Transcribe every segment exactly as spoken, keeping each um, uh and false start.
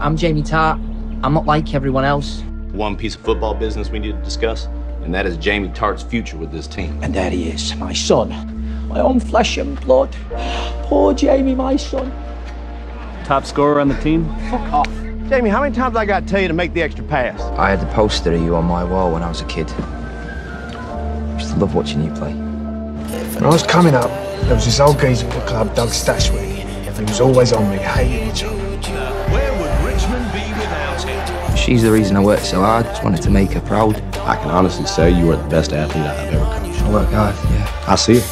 I'm Jamie Tartt. I'm not like everyone else. One piece of football business we need to discuss, and that is Jamie Tartt's future with this team. And there he is, my son. My own flesh and blood. Poor Jamie, my son. Top scorer on the team? Fuck off. Jamie, how many times I got to tell you to make the extra pass? I had the poster of you on my wall when I was a kid. I used to love watching you play. When I was coming up, there was this old geezer at the club, Doug Stashwick. He was always on me, hating each other. Where would Richmond be without him? She's the reason I worked so hard. Just wanted to make her proud. I can honestly say you are the best athlete I've ever coached. Oh my God, yeah. I see it.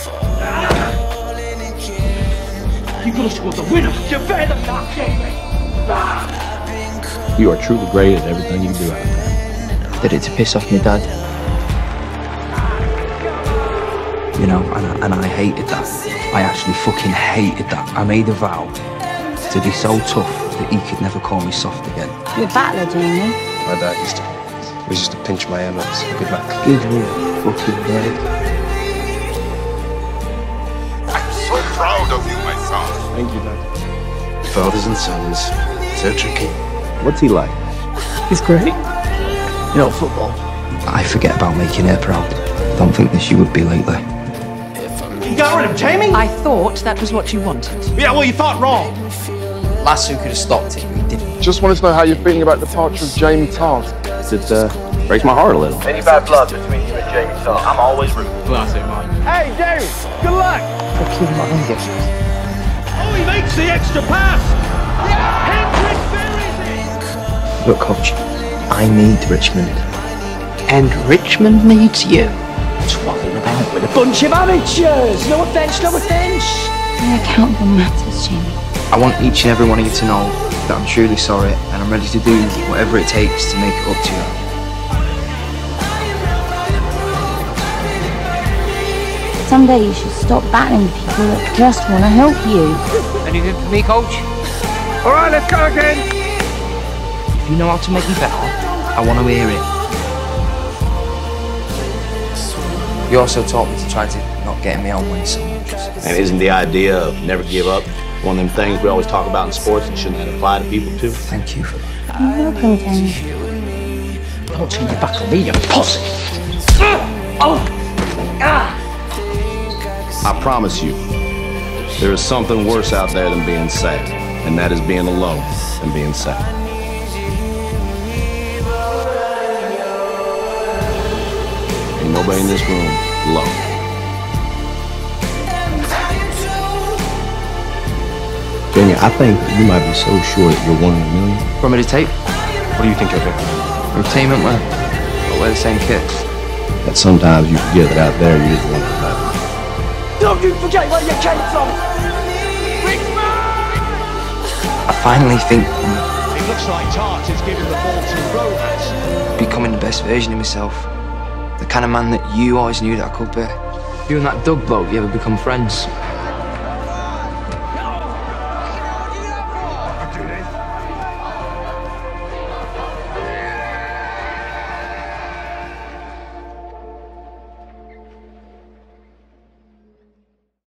You're gonna score the winner. You better not, Jamie. You are truly great at everything you do out there. I did it to piss off my dad. You know, and I, and I hated that. I actually fucking hated that. I made a vow to be so tough that he could never call me soft again. You're a battler, Jamie. My dad used to, we used to pinch my enemies. Good luck. Give me a fucking break. I'm so proud of you, my son. Thank you, Dad. Fathers and sons, so tricky. What's he like? He's great. You know, football. I forget about making her proud. Don't think that she would be lately. You got rid of Jamie? I thought that was what you wanted. Yeah, well, you thought wrong. Lasso could have stopped it, but he didn't. Just wanted to know how you're feeling about the departure of Jamie Tartt. It uh, breaks my heart a little. Any bad blood between you and Jamie Tartt, I'm always rooting for Lasso, mate. Hey, Jamie, good luck. Oh, he makes the extra pass. Yeah. Look, Coach, I need Richmond. And Richmond needs you. Swapping about with a bunch of amateurs. No offence, no offence. The accountable matters, Jamie. I want each and every one of you to know that I'm truly sorry and I'm ready to do whatever it takes to make it up to you. Someday you should stop battling people that just want to help you. Anything for me, Coach? All right, let's go again. If you know how to make me better, I want to hear it. You also taught me to try to not get in my own way so much. And isn't the idea of never give up one of them things we always talk about in sports and shouldn't that apply to people too? Thank you for that. You're welcome, Jamie. Don't turn your back on me, you pussy! I promise you, there is something worse out there than being sad, and that is being alone and being sad. Nobody in this room alone. Jamie, I think you might be so sure that you're one in a million. Want me to tape? What do you think of it? Entertainment wear. But wear the same kit. That sometimes you forget that out there you just want to fight. Don't you forget where you came from! I finally think it looks like Tartt is giving the ball to Rojas. Becoming the best version of myself. The kind of man that you always knew that I could be. You and that Doug bloke, you ever become friends?